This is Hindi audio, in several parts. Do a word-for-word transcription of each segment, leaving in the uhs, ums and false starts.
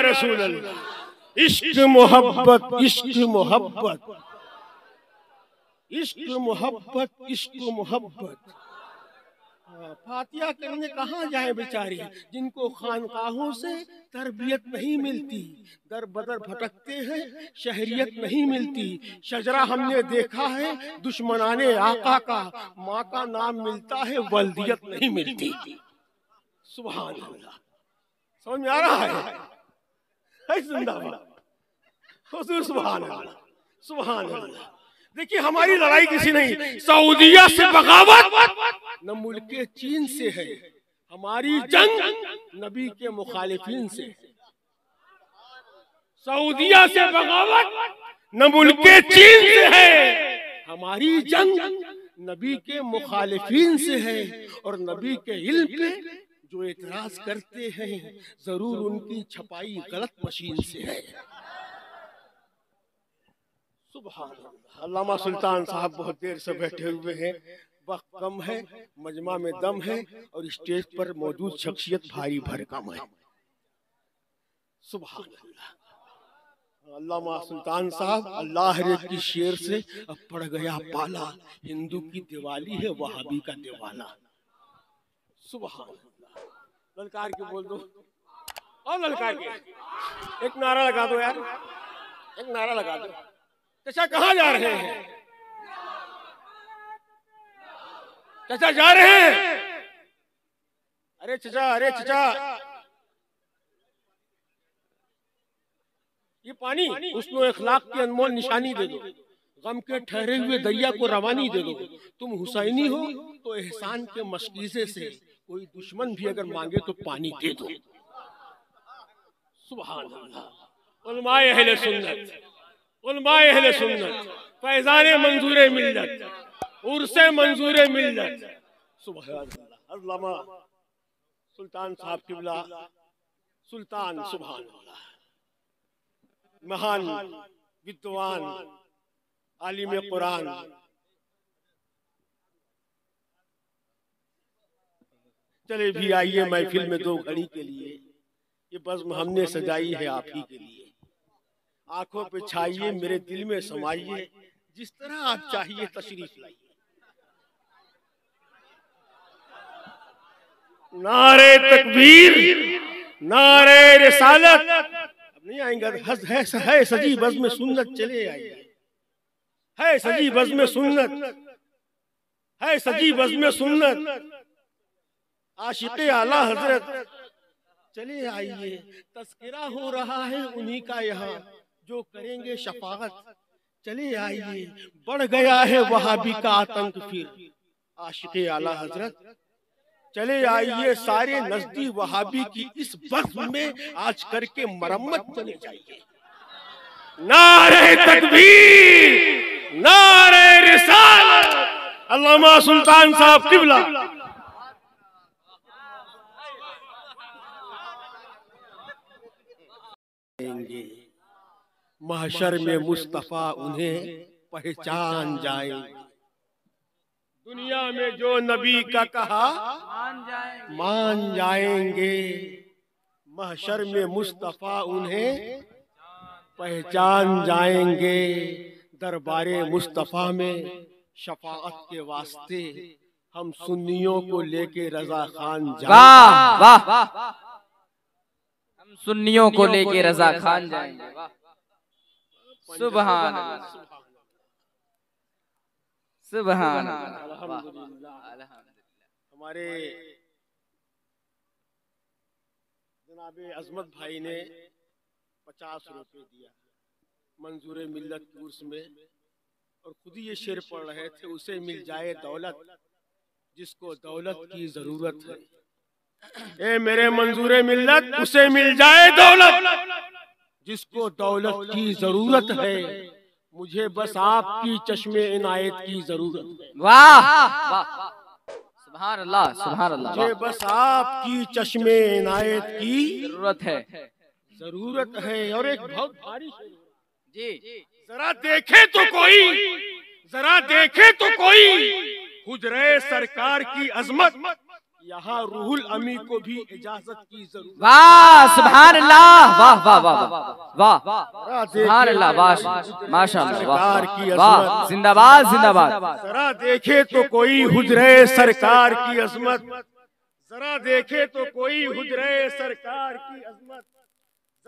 रसूल अल्लाह। इश्क मोहब्बत इश्क मोहब्बत इश्क मोहब्बत इश्क मोहब्बत फातिहा करने कहाँ जाए बेचारे, जिनको खानकाहों से तरबियत नहीं मिलती, दर बदर भटकते हैं, शहरियत नहीं मिलती। शजरा हमने देखा है दुश्मनाने आका का, माँ का नाम मिलता है वल्दियत नहीं मिलती। सुभान अल्लाह, समझ में आ रहा है? हुजूर सुभान अल्लाह, सुभान अल्लाह। देखिए हमारी लड़ाई किसी नहीं, सऊदीया से बगावत न मुल्क चीन से है, हमारी जंग नबी के मुखालिफिन से। सऊदीया से बगावत न मुल्क चीन से है, हमारी जंग नबी के मुखालिफिन से है। और नबी के इल्म पे जो एतराज करते हैं जरूर उनकी छपाई गलत मशीन से है। सुभान अल्लाह। अल्लामा सुल्तान साहब बहुत देर से बैठे हुए हैं, वक्त कम है, मजमा में दम है और स्टेज पर मौजूद शख्सियत भारी भरकम है। सुभान अल्लाह। अल्लामा सुल्तान साहब अल्लाह हर की शेर से अब पड़ गया पाला, हिंदू की दिवाली है वहाबी का दिवाला। सुभान ललकार के बोल दो और ललकार के एक नारा लगा दो यार, एक नारा लगा दो। चाचा कहाँ जा रहे हैं? चाचा जा रहे हैं? अरे चाचा, अरे चाचा, ये पानी उसको इखलाक की अनमोल निशानी दे दो, गम के ठहरे हुए दरिया को रवानी दे दो। तुम हुसैनी हो तो एहसान के मशकीजे से, कोई दुश्मन भी अगर मांगे तो पानी दे दो। सुभान अल्लाह। उलमाए अहले सुन्नत, उलमाए अहले सुन्नत, फैजाने मंजूरे मिल्लत, उर्से मंजूरे मिल्लत। सुभान अल्लाह। अल्लामा सुल्तान साहब किबला सुल्तान, सुभान अल्लाह, महान विद्वान आलिम कुरान, चले भी आइए महफिल में दो घड़ी के लिए। ये बज़्म हमने सजाई है आप ही के लिए। आंखों पे छाइए, मेरे दिल में समाइए, जिस तरह आप चाहिए तशरीफ लाइए। नारे तकबीर, नारे रिसालत। अब नहीं आएंगे, हज है, है सजी बज़्म सुन्नत, चले आइए। है सजी बज़्म सुन्नत, है सजी बज़्म सुन्नत, आशिक़े आला हजरत, चले आइए। तस्करा हो रहा है उन्हीं का यहाँ, जो करेंगे शफाअत, चले आइए। बढ़ गया है वहाबी का आतंक फिर, आशिक़े आला हजरत, चले आइए। सारे नजदी वहाबी की इस बज़्म में आज करके मरम्मत चले जाइए। नारे तकबीर, नारे रिसालत। अल्लामा सुल्तान साहब किबला। महशर में मुस्तफा उन्हें पहचान जाएंगे, दुनिया में जो नबी का कहा मान जाएंगे। महशर में मुस्तफा उन्हें पहचान जाएंगे। दरबारे मुस्तफा में शफाअत के वास्ते हम सुन्नियों को लेके रजा खान जाएंगे, सुन्नियों को लेके रजा खान जाएंगे। सुभान सुभान अल्हम्दुलिल्लाह। हमारे जनाबे अजमत भाई ने पचास रुपये दिया मंजूर मिल्लत कोर्स में, और खुद ही ये शेर पढ़ रहे थे, उसे मिल जाए दौलत जिसको दौलत की जरूरत है। ए मेरे मंजूरे मिल्लत, उसे मिल जाए दौलत जिसको दौलत की जरूरत है। मुझे बस आपकी चश्मे इनायत की जरूरत है। वाह सुभान अल्लाह, सुभान अल्लाह। मुझे बस आपकी चश्मे इनायत की जरूरत है, जरूरत है। और एक बहुत भारी जी, जरा देखे तो कोई, जरा देखे तो कोई हुजरे सरकार की अजमत, यहाँ रूहुल अमी को भी इजाजत की जरूरत। वाह सुभान अल्लाह, वाह वाह वाह वाह वाह सुभान अल्लाह, वाह माशाल्लाह, सरकार की अज़मत जिंदाबाद जिंदाबाद। जरा देखे तो कोई हुजरे सरकार की अज़मत, जरा देखे तो कोई हुजरे सरकार की अज़मत,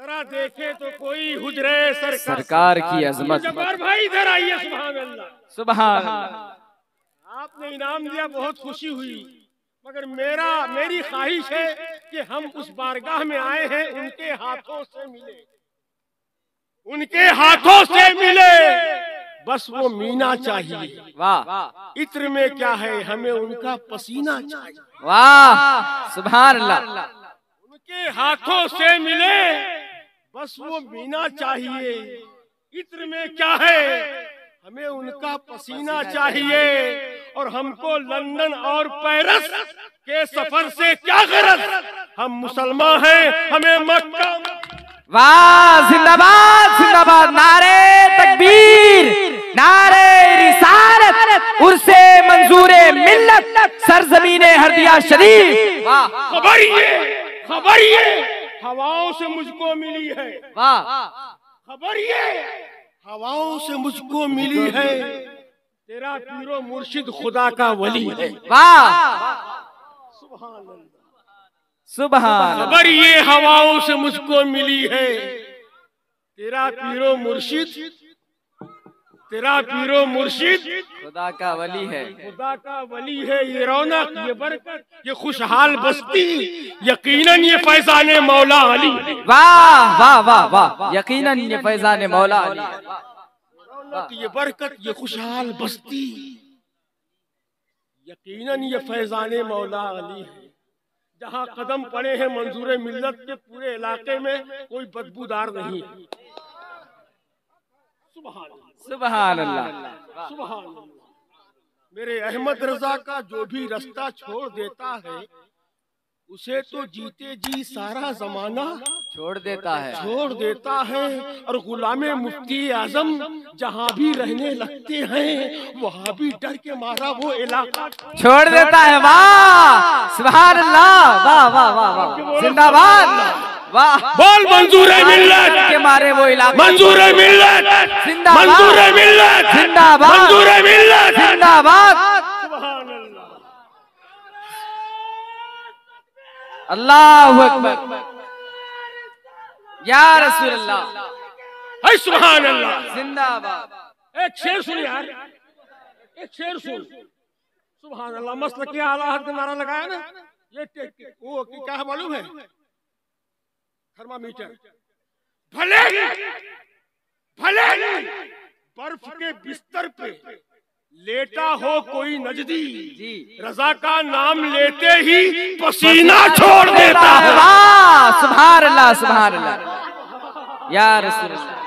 जरा देखे तो कोई हुजरे सरकार की अज़मत। भाई इधर आइए, सुभान अल्लाह सुभान। आपने इनाम दिया, बहुत खुशी हुई, मगर मेरा मेरी ख्वाहिश है कि हम उस बारगाह में आए हैं उनके हाथों से मिले, उनके हाथों से मिले, बस वो मीना चाहिए। वाह, इत्र में क्या है, हमें उनका पसीना चाहिए। वाह सुभान अल्लाह, उनके हाथों से मिले, बस वो मीना चाहिए। इत्र में क्या है, हमें उनका पसीना चाहिए। और हमको लंदन और पेरिस के सफर से क्या गरज, हम मुसलमान हैं, हमें मक्का। वाह जिंदाबाद जिंदाबाद, नारे तकबीर, नारे रिसालत, उर्से मंजूरे मिल्लत, सरजमीने हरदिया शरीफ। खबर ये, खबर ये हवाओं से मुझको मिली है, वाह, खबर ये हवाओं से मुझको मिली है, तेरा पीरो मुर्शिद खुदा का वली है। वाह सुभान अल्लाह सुभान। खबर ये हवाओं से मुझको मिली है, तेरा पीरो मुर्शिद, तेरा पीरो मुर्शिद खुदा का वली है, खुदा का वली है। ये रौनक, ये बरकत, ये खुशहाल बस्ती, यकीनन ये फैजान मौला अली। वाह वाह वाह वाह, यकीनन ये फैजान मौला अली। ये बरकत, ये खुशहाल बस्ती, यकीनन ये फैजान मौला अली है। जहाँ कदम पड़े हैं मंजूर मिल्लत के, पूरे इलाके में कोई बदबूदार नहीं है। सुभान सुभान अल्लाह सुभान अल्लाह। मेरे अहमद रजा का जो भी रास्ता छोड़ देता है, उसे तो जीते जी सारा जमाना छोड़ देता है, छोड़ देता है। और गुलामे मुफ्ती आजम जहाँ भी रहने लगते हैं, वहाँ भी डर के मारा वो इलाका छोड़ देता है। वाह सुभान अल्लाह, वाह वाह वाह जिंदाबाद, वाह बोल मंजूर मिल्लत के मारे वो इलाका, मंजूर मिल्लत जिंदाबाद, मंजूर मिल्लत जिंदाबाद, मंजूर मिल्लत जिंदाबाद। अल्लाहु अकबर या रसूल अल्लाह, है सुभान अल्लाह जिंदाबाद। एक शेर सुन यार, एक शेर सुन, सुभान अल्लाह। मसल के आला हद का नारा लगाया ना, ये वो क्या है मालूम है, थर्मामीटर। भले ही भले ही बर्फ के बिस्तर पे लेटा हो कोई नजदी, रजा का नाम लेते ही पसीना छोड़ देता है। वाह सुभान अल्लाह सुभान अल्लाह या रसूल अल्लाह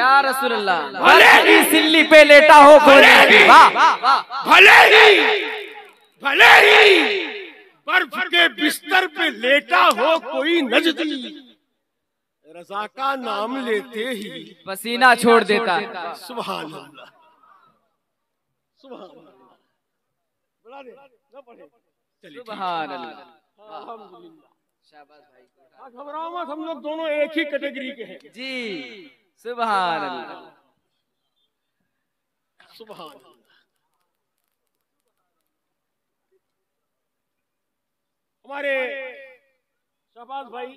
या रसूल अल्लाह। भले ही सिल्ली पे लेटा हो कोई, वाह, भले ही भले ही बर्फ के बिस्तर पे लेटा हो कोई नजदी, रजा का नाम लेते ही पसीना छोड़ देता है। सुभान अल्लाह सुभान अल्लाह। घबराओ मत, हम लोग दोनों एक ही कैटेगरी के हैं जी। सुभान अल्लाह सुभान अल्लाह। हमारे शहबाज भाई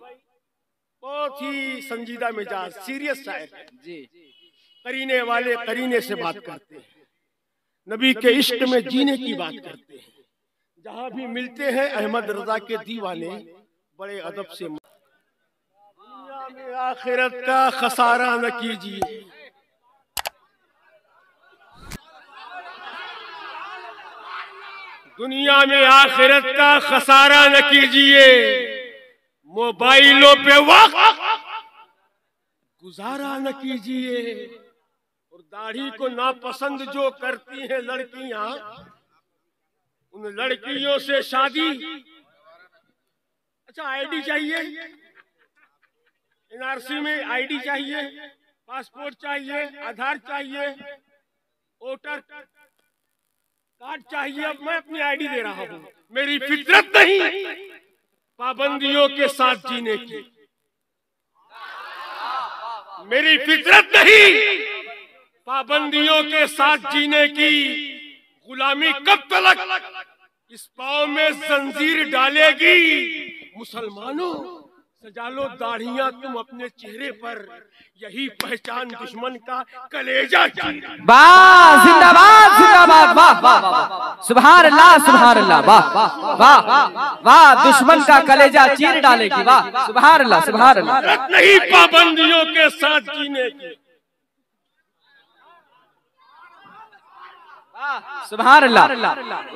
बहुत ही संजीदा मिजाज, सीरियस शायर है जी। करीने वाले करीने से बात करते हैं, नबी के इश्क में जीने की बात करते हैं। जहाँ भी मिलते हैं अहमद रजा के दीवाने बड़े अदब से। दुनिया में आखिरत का खसारा न कीजिए, दुनिया में आखिरत का खसारा न कीजिए, मोबाइलों पे वक्त गुजारा न कीजिए। और दाढ़ी को नापसंद जो करती हैं लड़कियां, उन लड़कियों से शादी। अच्छा आईडी चाहिए, एनआरसी में आईडी चाहिए, पासपोर्ट चाहिए, आधार चाहिए, वोटर कार्ड चाहिए। अब मैं अपनी आईडी दे रहा हूँ। मेरी फितरत नहीं पाबंदियों के साथ जीने की, मेरी फितरत नहीं पाबंदियों के साथ जीने की। गुलामी कब तलक इस पाँव में जंजीर डालेगी? मुसलमानों सजा लो दाढ़ियां तुम अपने चेहरे पर, यही पहचान दुश्मन का कलेजा। वाह जिंदाबाद जिंदाबाद, वाह वाह सुभान अल्लाह सुभान अल्लाह, वाह वाह वाह दुश्मन का कलेजा चीर डालेगी, वाह सुभान अल्लाह सुभान अल्लाह। नहीं पाबंदियों के साथ जीने की, सुभान अल्लाह।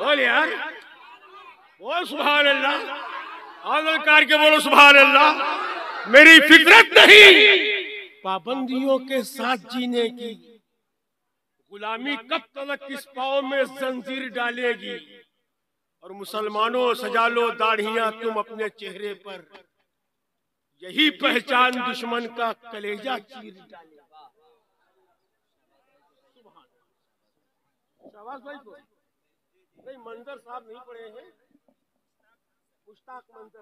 बोल यार, बोल सुभान अल्लाह, आदल करके बोलो सुभान अल्लाह। मेरी फितरत नहीं पाबंदियों के साथ जीने की, गुलामी कब तक किस पाँव में जंजीर डालेगी। और मुसलमानों सजा लो दाढ़ियां तुम अपने चेहरे पर, यही पहचान दुश्मन का कलेजा चीर डालेगी। मंजर साहब नहीं पड़े हैं, मुश्ताक मंजर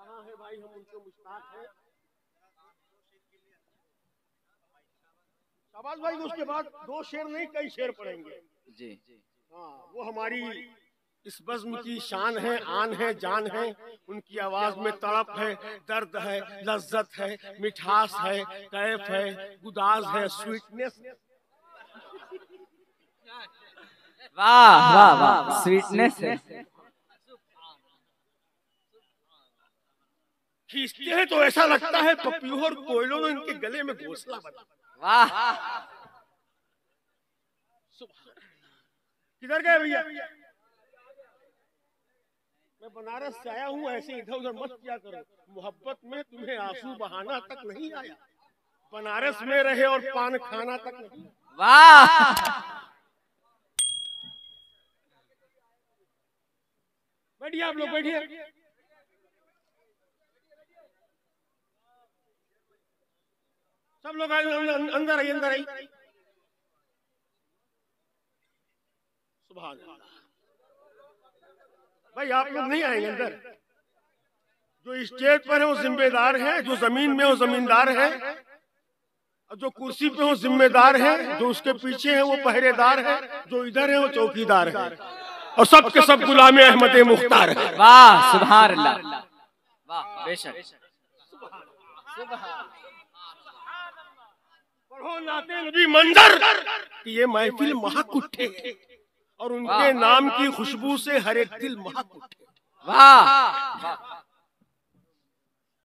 कहाँ है भाई? हम उनके मुश्ताक हैं। शाबाश भाई, उसके बाद दो शेर नहीं कई शेर पढ़ेंगे जी। हाँ, वो हमारी इस बज़्म की शान है, आन है, जान है। उनकी आवाज में तड़प है, दर्द है, लज्जत है, मिठास है, कैफ है, गुदाज है, स्वीटनेस। वाह वाह वाह, स्वीटनेस है। खींचते हैं तो ऐसा लगता है पपियों और कोयलों ने इनके गले में घोंसला बना। वाह किधर गए भैया? मैं बनारस से आया हूँ, ऐसे इधर उधर मत किया करो। मोहब्बत में तुम्हें आंसू बहाना तक नहीं आया, बनारस में रहे और पान खाना तक नहीं। वाह बैठिए आप लोग, बैठिए। सब लोग अंदर आई, अंदर आई। सुभान अल्लाह भाई, आप लोग नहीं आएंगे अंदर। जो स्टेज पर है वो जिम्मेदार है, जो जमीन में वो जमीनदार है, और जो कुर्सी पे वो जिम्मेदार है, जो उसके पीछे है वो पहरेदार है, जो इधर है वो चौकीदार है, और सब के सब गुलाम अहमद मुख्तार है। वाह सुभान अल्लाह, वाह बेशक सुभान। पढ़ो नाते नबी मंजर कि ये महफिल महक उठे, और उनके नाम की खुशबू से हर एक दिल महक उठे। वाह।